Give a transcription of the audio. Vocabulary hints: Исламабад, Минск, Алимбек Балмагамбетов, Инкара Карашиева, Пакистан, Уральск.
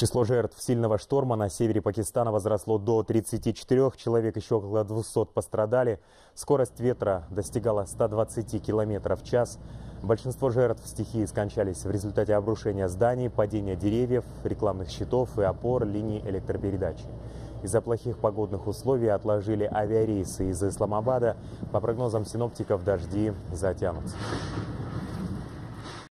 Число жертв сильного шторма на севере Пакистана возросло до 34 человек, еще около 200 пострадали. Скорость ветра достигала 120 км/ч. Большинство жертв стихии скончались в результате обрушения зданий, падения деревьев, рекламных щитов и опор линий электропередач. Из-за плохих погодных условий отложили авиарейсы из Исламабада. По прогнозам синоптиков, дожди затянутся.